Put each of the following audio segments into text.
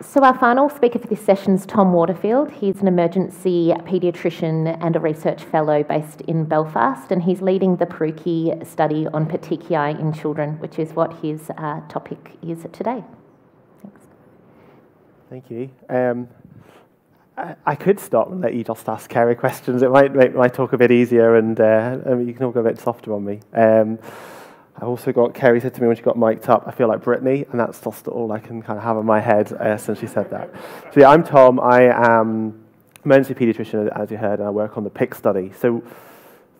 So our final speaker for this session is Tom Waterfield. He's an emergency paediatrician and a research fellow based in Belfast, and he's leading the Peruki study on Petechiae in children, which is what his topic is today. Thanks. Thank you. I could stop and let you just ask Kerry questions. It might make my talk a bit easier, and you can all go a bit softer on me. I also got, Kerry said to me when she got mic'd up, I feel like Brittany, and that's just all I can kind of have in my head since she said that. So yeah, I'm Tom. I am emergency paediatrician, as you heard, and I work on the PIC study. So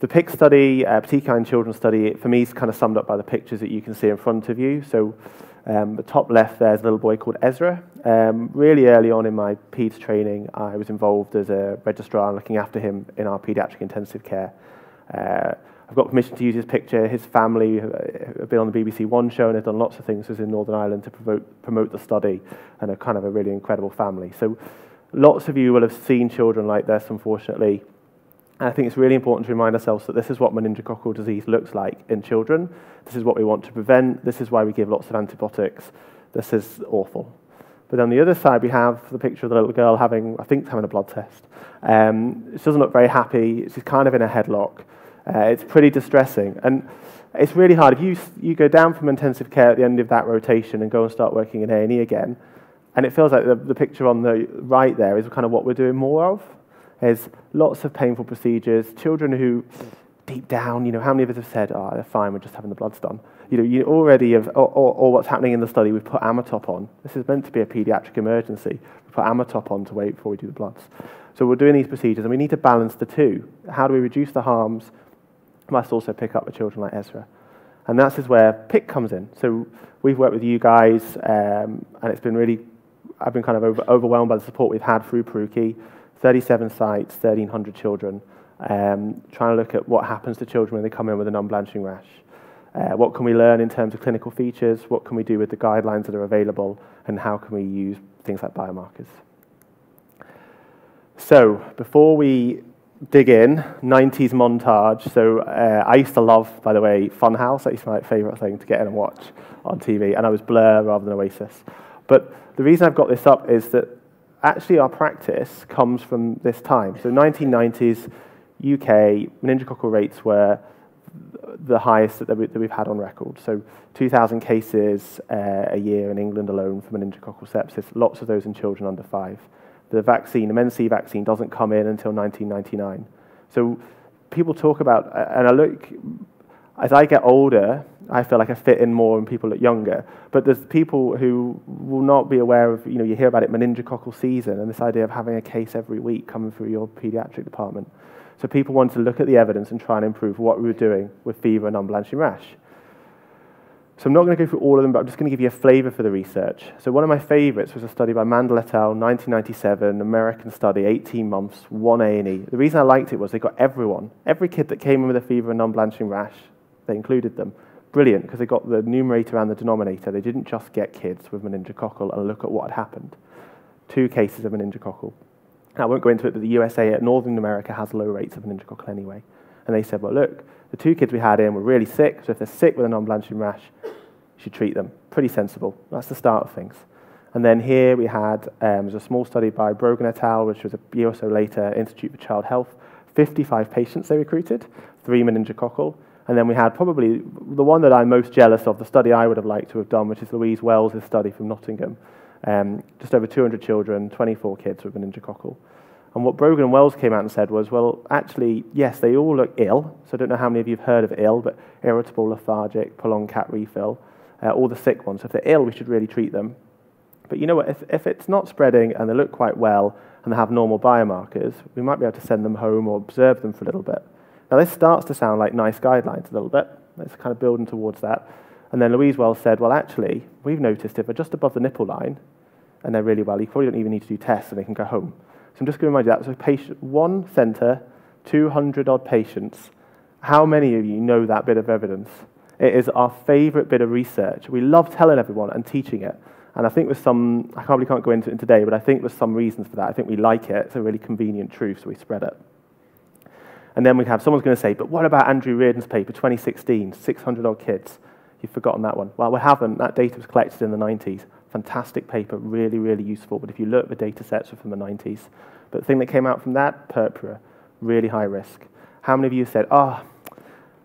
the PIC study, Petechiae in children study, for me is kind of summed up by the pictures that you can see in front of you. So the top left there's a little boy called Ezra. Really early on in my peds training, I was involved as a registrar and looking after him in our paediatric intensive care. I've got permission to use his picture. His family have been on the BBC One show and have done lots of things in Northern Ireland to promote the study, and are kind of a really incredible family. So lots of you will have seen children like this, unfortunately. And I think it's really important to remind ourselves that this is what meningococcal disease looks like in children. This is what we want to prevent. This is why we give lots of antibiotics. This is awful. But on the other side, we have the picture of the little girl having, I think, having a blood test. She doesn't look very happy. She's kind of in a headlock. It's pretty distressing, and it's really hard. If you go down from intensive care at the end of that rotation and go and start working in A&E again, and it feels like the picture on the right there is kind of what we're doing more of. There's lots of painful procedures, children who deep down, you know, how many of us have said, oh, they're fine, we're just having the bloods done. You know, you already have, or what's happening in the study, we've put Amitop on. This is meant to be a pediatric emergency. We put Amitop on to wait before we do the bloods. So we're doing these procedures, and we need to balance the two. How do we reduce the harms? Must also pick up with children like Ezra. And that's is where PIC comes in. So we've worked with you guys, and it's been really, I've been kind of overwhelmed by the support we've had through Peruki. 37 sites, 1,300 children, trying to look at what happens to children when they come in with a non-blanching rash. What can we learn in terms of clinical features? What can we do with the guidelines that are available? And how can we use things like biomarkers? So before we dig in, 90s montage. So I used to love, by the way, Funhouse. That used to be my favourite thing to get in and watch on TV. And I was Blur rather than Oasis. But the reason I've got this up is that actually our practice comes from this time. So 1990s, UK, meningococcal rates were the highest that we've had on record. So 2,000 cases a year in England alone for meningococcal sepsis, lots of those in children under 5. The vaccine, the MenC vaccine, doesn't come in until 1999. So people talk about, and I look, as I get older, I feel like I fit in more and people look younger. But there's people who will not be aware of, you know, you hear about it, meningococcal season, and this idea of having a case every week coming through your pediatric department. So people wanted to look at the evidence and try and improve what we were doing with fever and non-blanching rash. So I'm not going to go through all of them, but I'm just going to give you a flavour for the research. So one of my favourites was a study by Mandel et al., 1997, American study, 18 months, one A&E. The reason I liked it was they got everyone. Every kid that came in with a fever and non-blanching rash, they included them. Brilliant, because they got the numerator and the denominator. They didn't just get kids with meningococcal and look at what had happened. 2 cases of meningococcal. I won't go into it, but the USA at Northern America has low rates of meningococcal anyway. And they said, well, look, the 2 kids we had in were really sick, so if they're sick with a non-blanching rash, you should treat them. Pretty sensible. That's the start of things. And then here we had was a small study by Brogan et al., which was a year or so later, Institute for Child Health. 55 patients they recruited, 3 meningococcal. And then we had probably the one that I'm most jealous of, the study I would have liked to have done, which is Louise Wells' study from Nottingham. Just over 200 children, 24 kids with meningococcal. And what Brogan and Wells came out and said was, well, actually, yes, they all look ill. So I don't know how many of you have heard of ill, but irritable, lethargic, prolonged cat refill, all the sick ones. So if they're ill, we should really treat them. But you know what? If it's not spreading and they look quite well and they have normal biomarkers, we might be able to send them home or observe them for a little bit. Now, this starts to sound like NICE guidelines a little bit. It's kind of building towards that. And then Louise Wells said, well, actually, we've noticed if they're just above the nipple line and they're really well, you probably don't even need to do tests and they can go home. So I'm just going to remind you, that was a patient, one centre, 200-odd patients. How many of you know that bit of evidence? It is our favourite bit of research. We love telling everyone and teaching it. And I think there's some, I probably can't go into it today, but I think there's some reasons for that. I think we like it. It's a really convenient truth, so we spread it. And then we'd have someone's going to say, but what about Andrew Riordan's paper, 2016, 600-odd kids? You've forgotten that one. Well, we haven't. That data was collected in the 90s. Fantastic paper, really, really useful. But if you look at the data sets from the 90s, but the thing that came out from that, purpura, really high risk. How many of you said, ah, oh,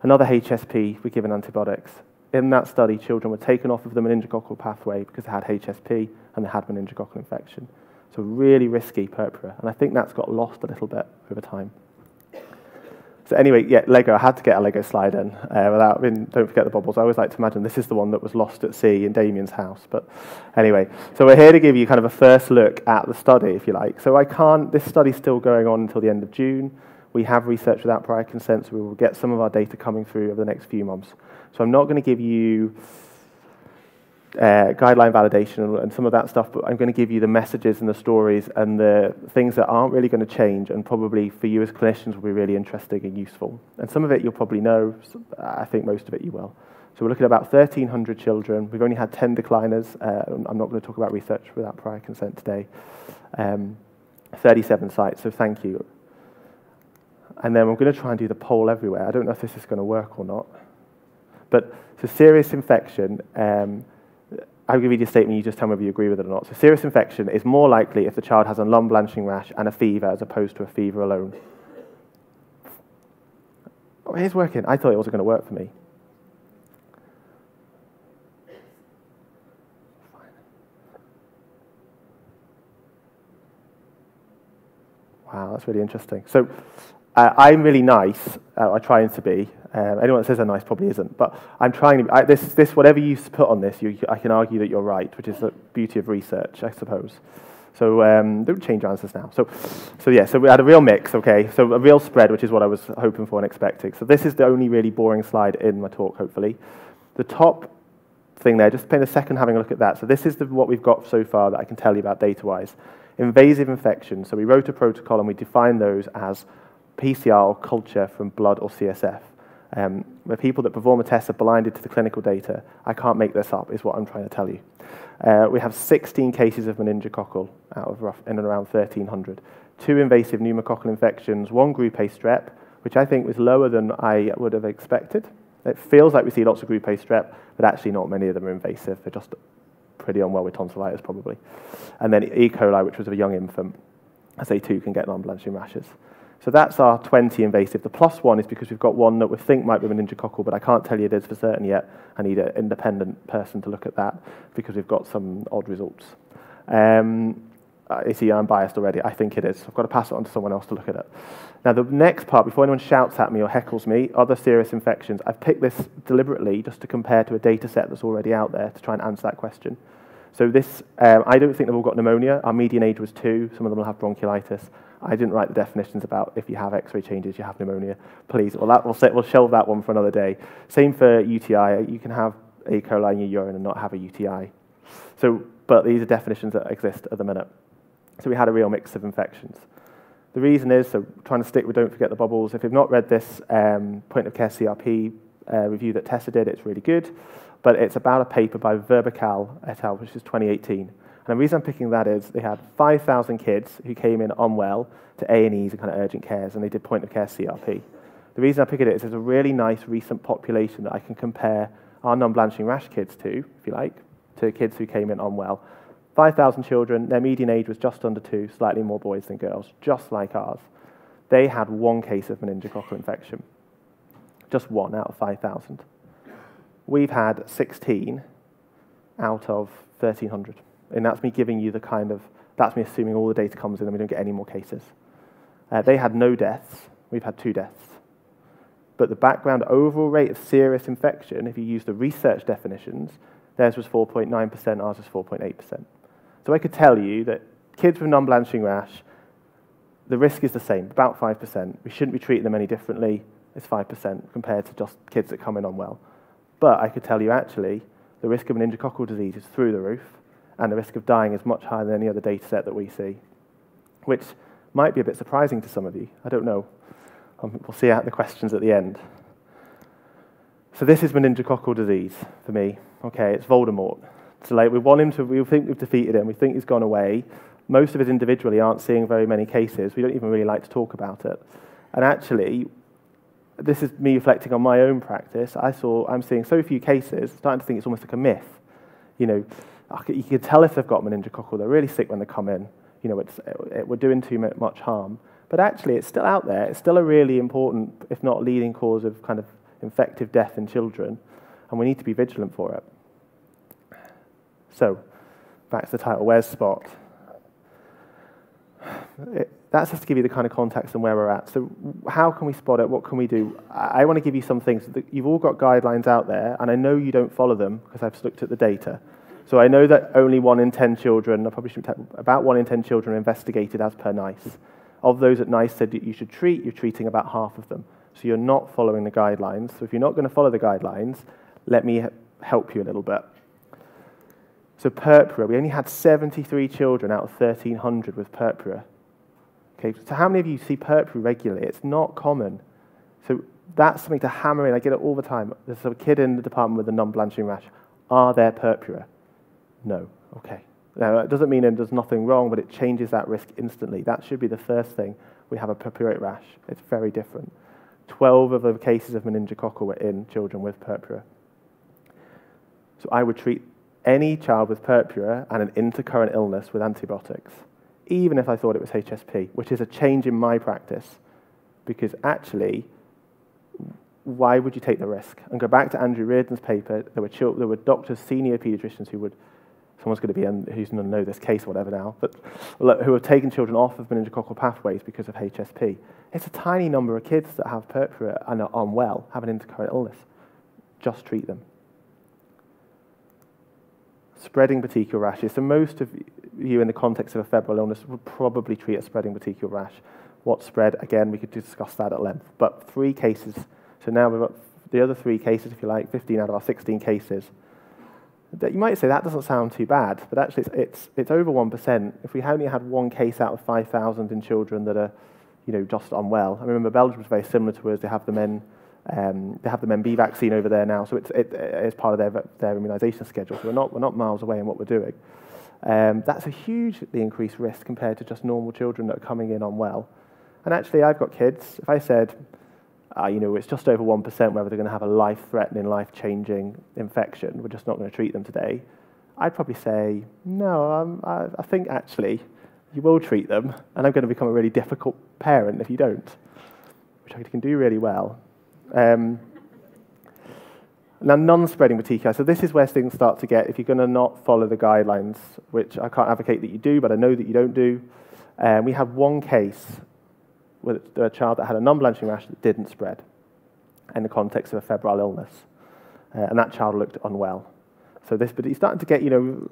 another HSP, we're given antibiotics? In that study, children were taken off of the meningococcal pathway because they had HSP and they had meningococcal infection. So really risky purpura. And I think that's got lost a little bit over time. So anyway, yeah, Lego. I had to get a Lego slide in without. I mean, don't forget the bubbles. I always like to imagine this is the one that was lost at sea in Damien's house. But anyway, so we're here to give you kind of a first look at the study, if you like. So I can't. This study's still going on until the end of June. We have research without prior consent, so we will get some of our data coming through over the next few months. So I'm not going to give you guideline validation and some of that stuff, but I'm going to give you the messages and the stories and the things that aren't really going to change and probably for you as clinicians will be really interesting and useful. And some of it you'll probably know, I think most of it you will. So we're looking at about 1,300 children. We've only had 10 decliners. I'm not going to talk about research without prior consent today. 37 sites, so thank you. And then we're going to try and do the poll everywhere. I don't know if this is going to work or not. But so serious infection, I'll give you the statement, you just tell me if you agree with it or not. So serious infection is more likely if the child has a lung blanching rash and a fever as opposed to a fever alone. Oh, it is working. I thought it wasn't going to work for me. Wow, that's really interesting. So I'm really nice. I try to be. Anyone that says they're nice probably isn't, but I'm trying to. Whatever you put on this, I can argue that you're right, which is the beauty of research, I suppose. So don't change your answers now. So yeah, so we had a real mix, okay? So a real spread, which is what I was hoping for and expecting. So this is the only really boring slide in my talk, hopefully. The top thing there, just spend a second having a look at that. So this is what we've got so far that I can tell you about data-wise. Invasive infections. So we wrote a protocol and we defined those as PCR or culture from blood or CSF. The people that perform a test are blinded to the clinical data. I can't make this up, is what I'm trying to tell you. We have 16 cases of meningococcal out of in and around 1,300. 2 invasive pneumococcal infections, 1 group A strep, which I think was lower than I would have expected. It feels like we see lots of group A strep, but actually not many of them are invasive. They're just pretty unwell with tonsillitis, probably. And then E. coli, which was a young infant, as they too can get non-blanching rashes. So that's our 20 invasive. The plus one is because we've got one that we think might be meningococcal, but I can't tell you it is for certain yet. I need an independent person to look at that because we've got some odd results. You see, I'm biased already. I think it is. I've got to pass it on to someone else to look at it. Now, the next part, before anyone shouts at me or heckles me, other serious infections. I've picked this deliberately just to compare to a data set that's already out there to try and answer that question. So this, I don't think they've all got pneumonia. Our median age was 2. Some of them will have bronchiolitis. I didn't write the definitions about if you have X-ray changes, you have pneumonia. Please, well, we'll shelve that one for another day. Same for UTI. You can have E. coli in your urine and not have a UTI. So, but these are definitions that exist at the minute. So we had a real mix of infections. The reason is, so trying to stick with Don't Forget the Bubbles. If you've not read this point-of-care CRP review that Tessa did, it's really good. But it's about a paper by Verbeeck et al., which is 2018. And the reason I'm picking that is they had 5,000 kids who came in unwell to A&Es and kind of urgent cares, and they did point-of-care CRP. The reason I'm picking it is there's a really nice recent population that I can compare our non-blanching rash kids to, if you like, to kids who came in unwell. 5,000 children, their median age was just under 2, slightly more boys than girls, just like ours. They had 1 case of meningococcal infection, just 1 out of 5,000. We've had 16 out of 1,300. And that's me giving you the kind of, that's me assuming all the data comes in and we don't get any more cases. They had no deaths. We've had 2 deaths. But the background overall rate of serious infection, if you use the research definitions, theirs was 4.9%, ours was 4.8%. So I could tell you that kids with non-blanching rash, the risk is the same, about 5%. We shouldn't be treating them any differently. It's 5% compared to just kids that come in unwell. But I could tell you actually the risk of meningococcal disease is through the roof. And the risk of dying is much higher than any other data set that we see, which might be a bit surprising to some of you. I don't know. We'll see out the questions at the end. So this is meningococcal disease for me. Okay, it's Voldemort. So like we want him to. We think we've defeated him. We think he's gone away. Most of us individually aren't seeing very many cases. We don't even really like to talk about it. And actually, this is me reflecting on my own practice. I'm seeing so few cases, starting to think it's almost like a myth. You know, you can tell if they've got meningococcal, they're really sick when they come in. You know, we're doing too much harm. But actually, it's still out there. It's still a really important, if not leading cause of kind of infective death in children, and we need to be vigilant for it. So, back to the title, Where's Spot? That's just to give you the kind of context and where we're at. So how can we spot it? What can we do? I want to give you some things. You've all got guidelines out there, and I know you don't follow them because I've looked at the data. So I know that only 1 in 10 children, I probably should, about 1 in 10 children are investigated as per NICE. Of those that NICE said that you should treat, you're treating about half of them. So you're not following the guidelines. So if you're not going to follow the guidelines, let me help you a little bit. So purpura, we only had 73 children out of 1,300 with purpura. Okay, so how many of you see purpura regularly? It's not common. So that's something to hammer in. I get it all the time. There's a kid in the department with a non-blanching rash. Are there purpura? No. Okay. Now, it doesn't mean there's nothing wrong, but it changes that risk instantly. That should be the first thing. We have a purpurate rash. It's very different. 12 of the cases of meningococcal were in children with purpura. So I would treat any child with purpura and an intercurrent illness with antibiotics, even if I thought it was HSP, which is a change in my practice. Because actually, why would you take the risk? And go back to Andrew Riordan's paper, there were doctors, senior pediatricians who would, someone's going to be in who's going to know this case or whatever now, but who have taken children off of meningococcal pathways because of HSP. It's a tiny number of kids that have purpura and are unwell, have an intercurrent illness. Just treat them. Spreading petechial rashes. So most of you in the context of a febrile illness would probably treat a spreading petechial rash. What spread? Again, we could discuss that at length. But 3 cases. So now we've got the other 3 cases, if you like, 15 out of our 16 cases. You might say that doesn't sound too bad, but actually it's over 1%. If we only had 1 case out of 5,000 in children that are, you know, just unwell. I remember Belgium is very similar to us. They have the Men B vaccine over there now, so it's part of their immunisation schedule. So we're not miles away in what we're doing. That's a hugely increased risk compared to just normal children that are coming in unwell. And actually, I've got kids. If I said, you know, it's just over 1% whether they're going to have a life-threatening, life-changing infection, we're just not going to treat them today, I'd probably say, no, I think actually you will treat them, and I'm going to become a really difficult parent if you don't, which I can do really well. Now, non-spreading petechiae. So this is where things start to get, if you're going to not follow the guidelines, which I can't advocate that you do, but I know that you don't do. We had 1 case with a child that had a non-blanching rash that didn't spread in the context of a febrile illness. And that child looked unwell. So this, but he's starting to get, you know,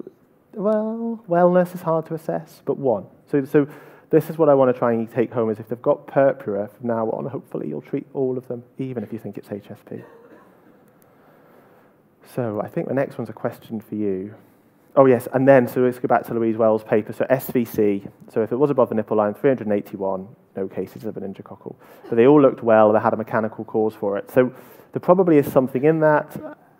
well, wellness is hard to assess, but 1. So this is what I want to try and take home, is if they've got purpura from now on, hopefully you'll treat all of them, even if you think it's HSP. So I think the next one's a question for you. Oh, yes, and then, so let's go back to Louise Wells' paper. So SVC, so if it was above the nipple line, 381, no cases of meningococcal. But they all looked well, they had a mechanical cause for it. So there probably is something in that.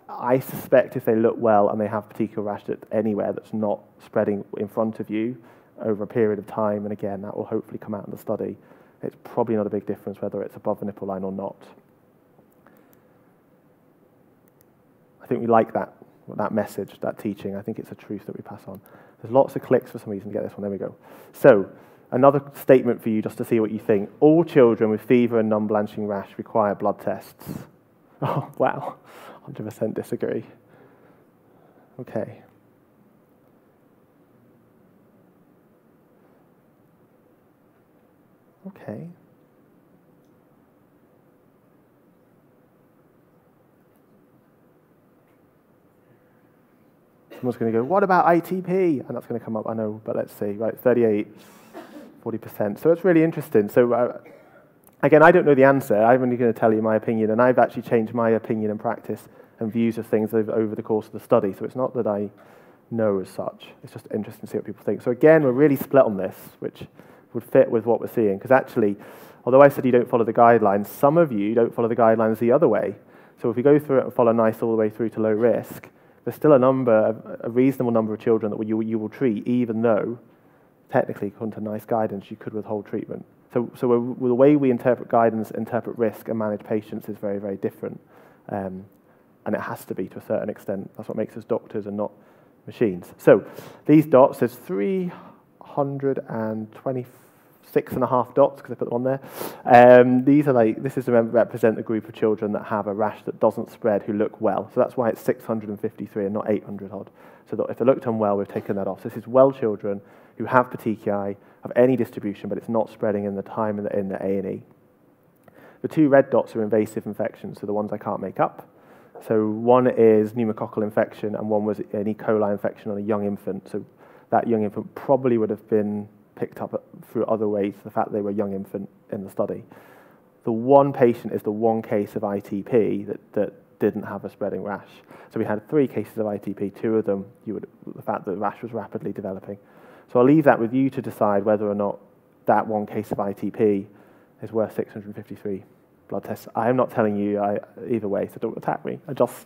I suspect if they look well and they have petechial rash that anywhere that's not spreading in front of you over a period of time, and again, that will hopefully come out in the study, it's probably not a big difference whether it's above the nipple line or not. I think we like that message, that teaching. I think it's a truth that we pass on. There's lots of clicks for some reason to get this one. There we go. So another statement for you just to see what you think. All children with fever and non-blanching rash require blood tests. Oh, wow. 100% disagree. Okay. Okay. Someone's going to go, what about ITP? And that's going to come up, I know, but let's see. Right, 38, 40%. So it's really interesting. So again, I don't know the answer. I'm only going to tell you my opinion, and I've actually changed my opinion and practice and views of things over the course of the study. So it's not that I know as such. It's just interesting to see what people think. So again, we're really split on this, which would fit with what we're seeing. Because actually, although I said you don't follow the guidelines, some of you don't follow the guidelines the other way. So if we go through it and follow NICE all the way through to low risk, there's still a reasonable number of children that you will treat, even though technically, according to NICE guidance, you could withhold treatment. So the way we interpret guidance, interpret risk, and manage patients is very, very different. And it has to be to a certain extent. That's what makes us doctors and not machines. So these dots, there's 326.5 dots, because I put them on there. These are like, this is to represent a group of children that have a rash that doesn't spread, who look well. So that's why it's 653 and not 800 odd. So that if they looked unwell, we've taken that off. So this is well children who have petechiae, of any distribution, but it's not spreading in the time in the A&E. The two red dots are invasive infections, so the ones I can't make up. So one is pneumococcal infection, and one was an E. coli infection on a young infant. So that young infant probably would have been picked up through other ways, the fact they were a young infant in the study. The one patient is the one case of ITP that didn't have a spreading rash. So we had 3 cases of ITP, 2 of them, the fact that the rash was rapidly developing. So I'll leave that with you to decide whether or not that one case of ITP is worth 653 blood tests. I am not telling you either way, so don't attack me. That's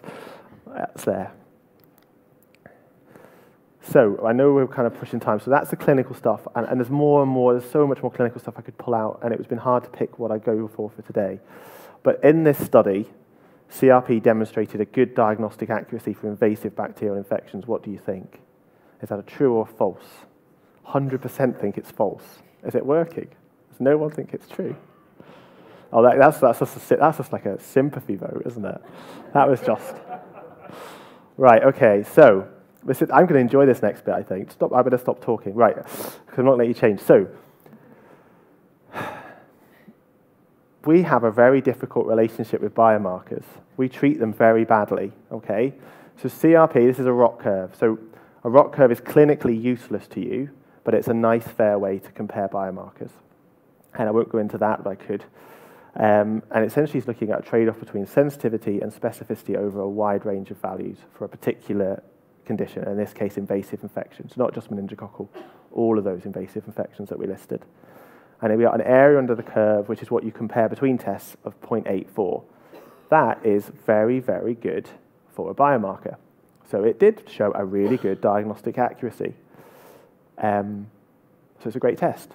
there. So I know we're kind of pushing time. So that's the clinical stuff. And there's more and more. There's so much more clinical stuff I could pull out. And it's been hard to pick what I go for today. But in this study, CRP demonstrated a good diagnostic accuracy for invasive bacterial infections. What do you think? Is that a true or false? 100% think it's false. Is it working? Does no one think it's true? Oh, that's just like a sympathy vote, isn't it? That was just... Right, okay, so I'm going to enjoy this next bit, I think. I better stop talking. Right, because I'm not going to let you change. So, we have a very difficult relationship with biomarkers. We treat them very badly, okay? So CRP, this is a ROC curve. So a ROC curve is clinically useless to you, but it's a nice, fair way to compare biomarkers. And I won't go into that, but I could. And essentially, it's looking at a trade-off between sensitivity and specificity over a wide range of values for a particular condition, in this case, invasive infections, not just meningococcal, all of those invasive infections that we listed. And then we got an area under the curve, which is what you compare between tests, of 0.84. That is very, very good for a biomarker. So it did show a really good diagnostic accuracy. So it's a great test.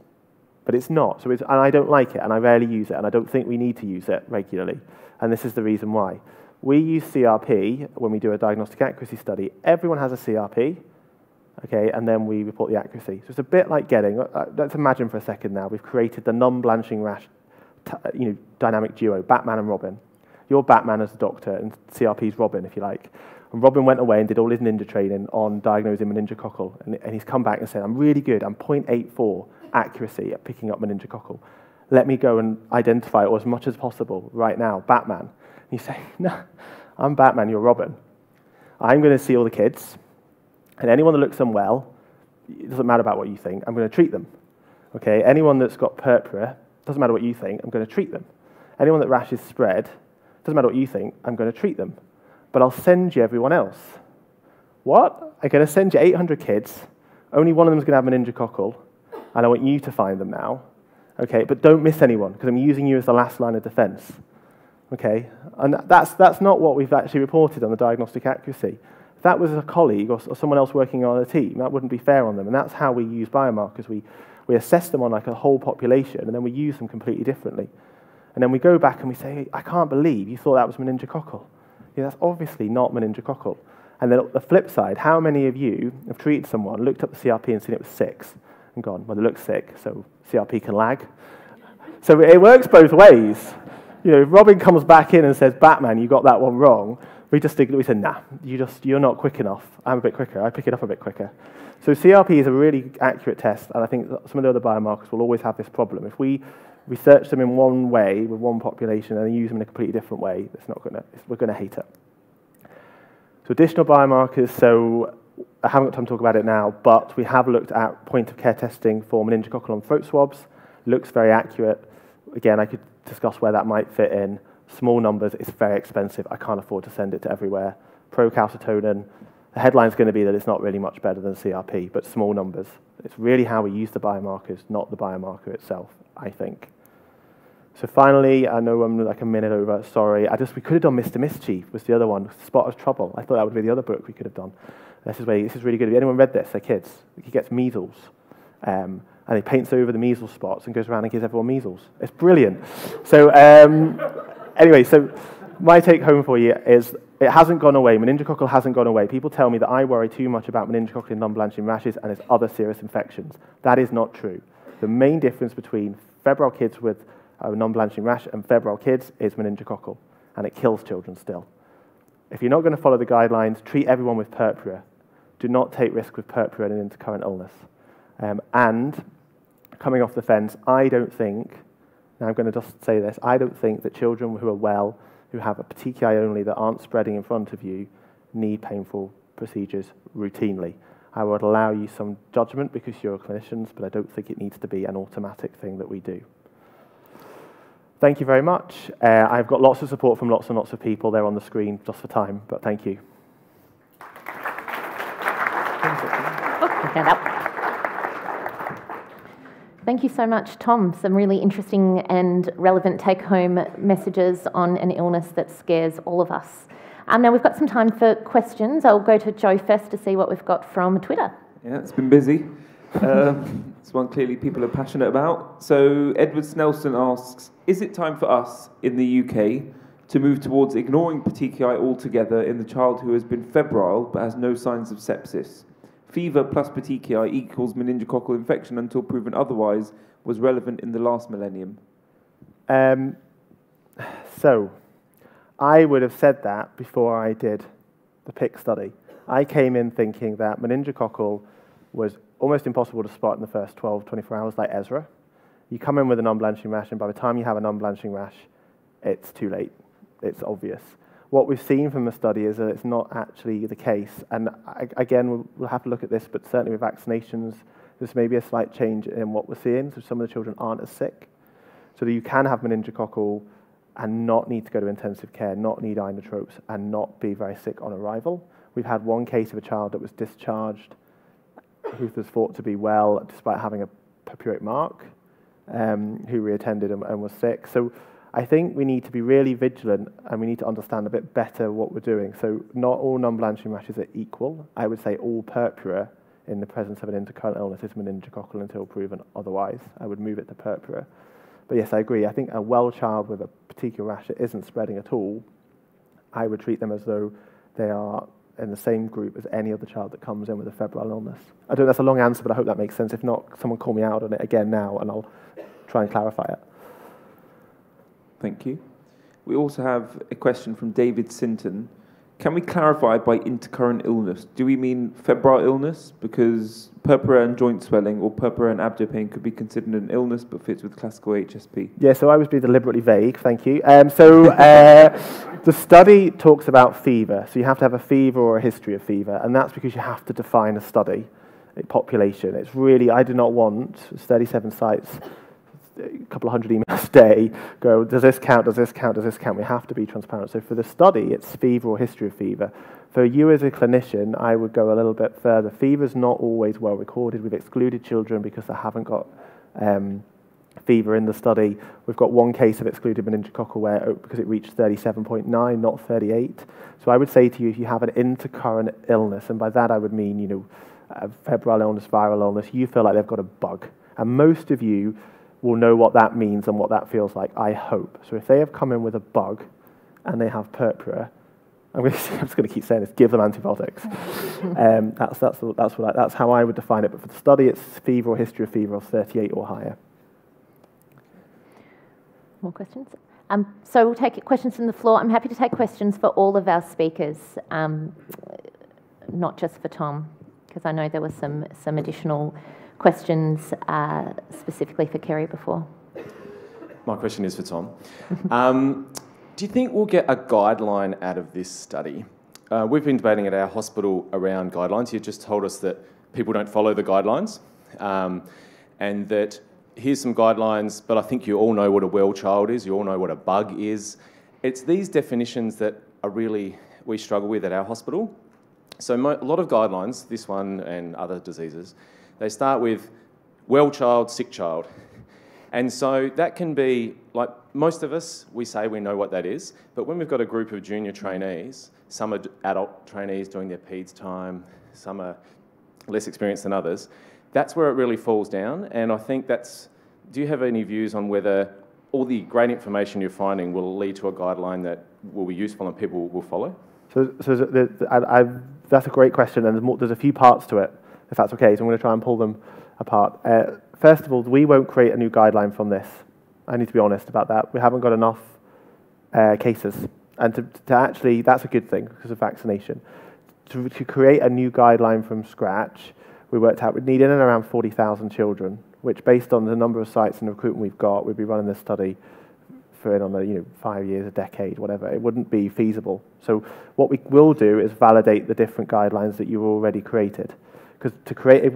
But it's not. And I don't like it, and I rarely use it, and I don't think we need to use it regularly. And this is the reason why. We use CRP when we do a diagnostic accuracy study. Everyone has a CRP, okay, and then we report the accuracy. So it's a bit like getting, let's imagine for a second now, we've created the non-blanching rash dynamic duo, Batman and Robin. You're Batman as the doctor, and CRP's Robin, if you like. And Robin went away and did all his ninja training on diagnosing meningococcal. And he's come back and said, I'm really good. I'm 0.84 accuracy at picking up meningococcal. Let me go and identify it, or as much as possible right now, Batman. And you say, no, I'm Batman, you're Robin. I'm going to see all the kids. And anyone that looks unwell, it doesn't matter about what you think, I'm going to treat them. Okay? Anyone that's got purpura, doesn't matter what you think, I'm going to treat them. Anyone that rashes spread, doesn't matter what you think, I'm going to treat them. But I'll send you everyone else. What? I'm going to send you 800 kids. Only one of them is going to have meningococcal, and I want you to find them now. Okay, but don't miss anyone, because I'm using you as the last line of defense. Okay, and that's not what we've actually reported on the diagnostic accuracy. If that was a colleague or someone else working on a team, that wouldn't be fair on them, and that's how we use biomarkers. We assess them on like a whole population, and then we use them completely differently. And then we go back and we say, I can't believe you thought that was meningococcal. Yeah, that's obviously not meningococcal. And then the flip side, how many of you have treated someone, looked up the CRP and seen it was 6, and gone, well, they look sick, so CRP can lag. So it works both ways. You know, if Robin comes back in and says, Batman, you got that one wrong, we said, nah, you're not quick enough. I'm a bit quicker. I pick it up a bit quicker. So CRP is a really accurate test, and I think some of the other biomarkers will always have this problem. If we research them in one way with one population and use them in a completely different way, we're going to hate it. So additional biomarkers, so I haven't got time to talk about it now, but we have looked at point-of-care testing for meningococcal on throat swabs. Looks very accurate. Again, I could discuss where that might fit in. Small numbers, it's very expensive. I can't afford to send it to everywhere. Procalcitonin, the headline's going to be that it's not really much better than CRP, but small numbers. It's really how we use the biomarkers, not the biomarker itself, I think. So finally, I know I'm like a minute over, sorry. We could have done Mr. Mischief was the other one, Spot of Trouble. I thought that would be the other book we could have done. This is really good. Have anyone read this? They're kids. He gets measles. and he paints over the measles spots and goes around and gives everyone measles. It's brilliant. So anyway, so my take home for you is it hasn't gone away. Meningococcal hasn't gone away. People tell me that I worry too much about meningococcal and non-blanching rashes and its other serious infections. That is not true. The main difference between febrile kids with non-blanching rash and febrile kids is meningococcal, and it kills children still. If you're not going to follow the guidelines, treat everyone with purpura. Do not take risk with purpura and an intercurrent illness. And coming off the fence, I don't think, now I'm going to just say this, I don't think that children who are well, who have a petechiae only that aren't spreading in front of you, need painful procedures routinely. I would allow you some judgment because you're clinicians, but I don't think it needs to be an automatic thing that we do. Thank you very much. I've got lots of support from lots and lots of people. They're on the screen just for time, but thank you. Thank you so much, Tom. Some really interesting and relevant take-home messages on an illness that scares all of us. Now we've got some time for questions. I'll go to Joe first to see what we've got from Twitter. Yeah, it's been busy. It's one clearly people are passionate about. So Edward Snelson asks, is it time for us in the UK to move towards ignoring petechiae altogether in the child who has been febrile but has no signs of sepsis? Fever plus petechiae equals meningococcal infection until proven otherwise was relevant in the last millennium. So I would have said that before I did the PIC study. I came in thinking that meningococcal was almost impossible to spot in the first 12, 24 hours, like Ezra. You come in with a non-blanching rash, and by the time you have a non-blanching rash, it's too late. It's obvious. What we've seen from the study is that it's not actually the case. And again, we'll have to look at this, but certainly with vaccinations, there's maybe a slight change in what we're seeing, so some of the children aren't as sick. So that you can have meningococcal and not need to go to intensive care, not need inotropes, and not be very sick on arrival. We've had one case of a child that was discharged who was thought to be well despite having a purpurate mark, who reattended and was sick. So I think we need to be really vigilant and we need to understand a bit better what we're doing. So not all non-blanching rashes are equal. I would say all purpura in the presence of an intercurrent illness is meningococcal until proven otherwise. I would move it to purpura. But yes, I agree. I think a well child with a particular rash that isn't spreading at all, I would treat them as though they are in the same group as any other child that comes in with a febrile illness. I don't know, that's a long answer, but I hope that makes sense. If not, someone call me out on it again now, and I'll try and clarify it. Thank you. We also have a question from David Sinton. Can we clarify by intercurrent illness? Do we mean febrile illness? Because purpura and joint swelling or purpura and abdopain could be considered an illness but fits with classical HSP. Yeah, so I was being deliberately vague, thank you. The study talks about fever. So you have to have a fever or a history of fever, and that's because you have to define a study, a population. It's really, I do not want 37 sites, a couple of hundred emails a day, go, does this count, does this count, does this count? We have to be transparent. So for the study, it's fever or history of fever. For you as a clinician, I would go a little bit further. Fever's not always well recorded. We've excluded children because they haven't got fever in the study. We've got one case of excluded meningococcal where, because it reached 37.9, not 38. So I would say to you, if you have an intercurrent illness, and by that I would mean, you know, febrile illness, viral illness, you feel like they've got a bug. And most of you will know what that means and what that feels like, I hope. So if they have come in with a bug and they have purpura, I'm just going to keep saying this, give them antibiotics. That's how I would define it. But for the study, it's fever or history of fever of 38 or higher. More questions? So we'll take questions from the floor. I'm happy to take questions for all of our speakers, not just for Tom, because I know there were some additional questions specifically for Kerry before. My question is for Tom. Do you think we'll get a guideline out of this study? We've been debating at our hospital around guidelines. You just told us that people don't follow the guidelines and that here's some guidelines, but I think you all know what a well child is. You all know what a bug is. It's these definitions that are really we struggle with at our hospital. So a lot of guidelines, this one and other diseases, they start with well child, sick child. And so that can be, like most of us, we say we know what that is, but when we've got a group of junior trainees, some are adult trainees doing their PEDS time, some are less experienced than others, that's where it really falls down. And I think that's, do you have any views on whether all the great information you're finding will lead to a guideline that will be useful and people will follow? That's a great question, and there's a few parts to it, if that's okay, so I'm going to try and pull them apart. First of all, we won't create a new guideline from this. I need to be honest about that. We haven't got enough cases, and to actually, that's a good thing because of vaccination. To create a new guideline from scratch, we worked out we'd need in and around 40,000 children, which based on the number of sites and recruitment we've got, we'd be running this study for in on the 5 years, a decade, whatever. It wouldn't be feasible. So what we will do is validate the different guidelines that you've already created. Because to create a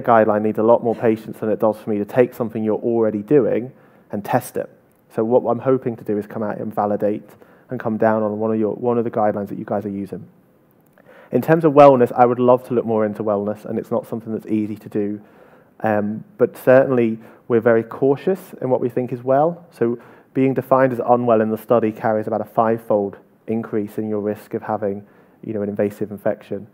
guideline needs a lot more patience than it does for me to take something you're already doing and test it. So what I'm hoping to do is come out and validate and come down on one of the guidelines that you guys are using. In terms of wellness, I would love to look more into wellness, and it's not something that's easy to do. But certainly, we're very cautious in what we think is well. So being defined as unwell in the study carries about a 5-fold increase in your risk of having an invasive infection.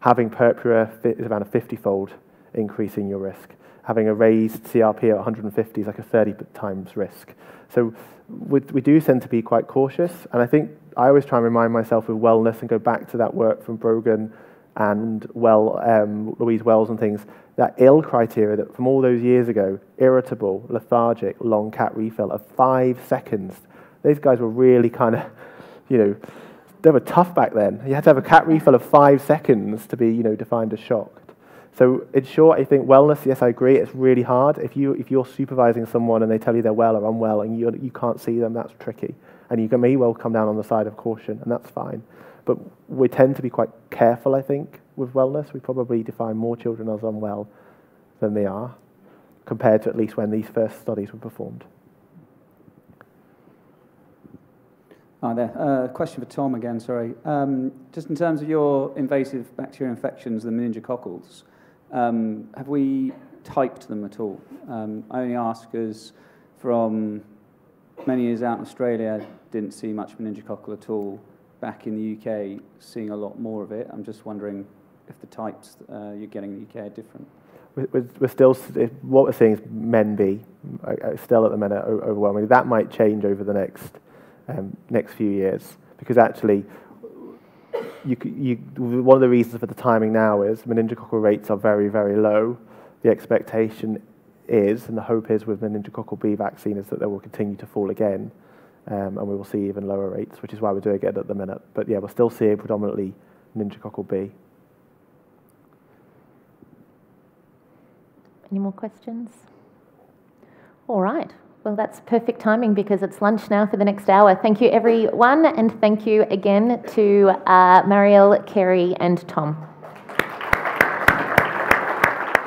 Having purpura is about a 50-fold increase in your risk. Having a raised CRP at 150 is like a 30 times risk. So we do tend to be quite cautious. And I think I always try and remind myself with wellness and go back to that work from Brogan and Louise Wells and things, that ill criteria that from all those years ago, irritable, lethargic, long cat refill of 5 seconds. These guys were really kind of, they were tough back then. You had to have a cat refill of 5 seconds to be, defined as shocked. So in short, I think wellness, yes, I agree, it's really hard. If you're supervising someone and they tell you they're well or unwell and you can't see them, that's tricky. And you may well come down on the side of caution, and that's fine. But we tend to be quite careful, I think, with wellness. We probably define more children as unwell than they are, compared to at least when these first studies were performed. Hi there. Question for Tom again, sorry. Just in terms of your invasive bacterial infections, the meningococcals, have we typed them at all? I only ask because from many years out in Australia, didn't see much meningococcal at all. Back in the UK, seeing a lot more of it. I'm just wondering if the types you're getting in the UK are different. We're still, what we're seeing is men B, still at the minute overwhelmingly. That might change over the next few years, because actually, one of the reasons for the timing now is meningococcal rates are very, very low. The expectation is, and the hope is with meningococcal B vaccine, is that they will continue to fall again. And we will see even lower rates, which is why we're doing it at the minute. But yeah, we're still seeing predominantly meningococcal B. Any more questions? All right. Well, that's perfect timing because it's lunch now for the next hour. Thank you, everyone, and thank you again to Marielle, Kerry, and Tom.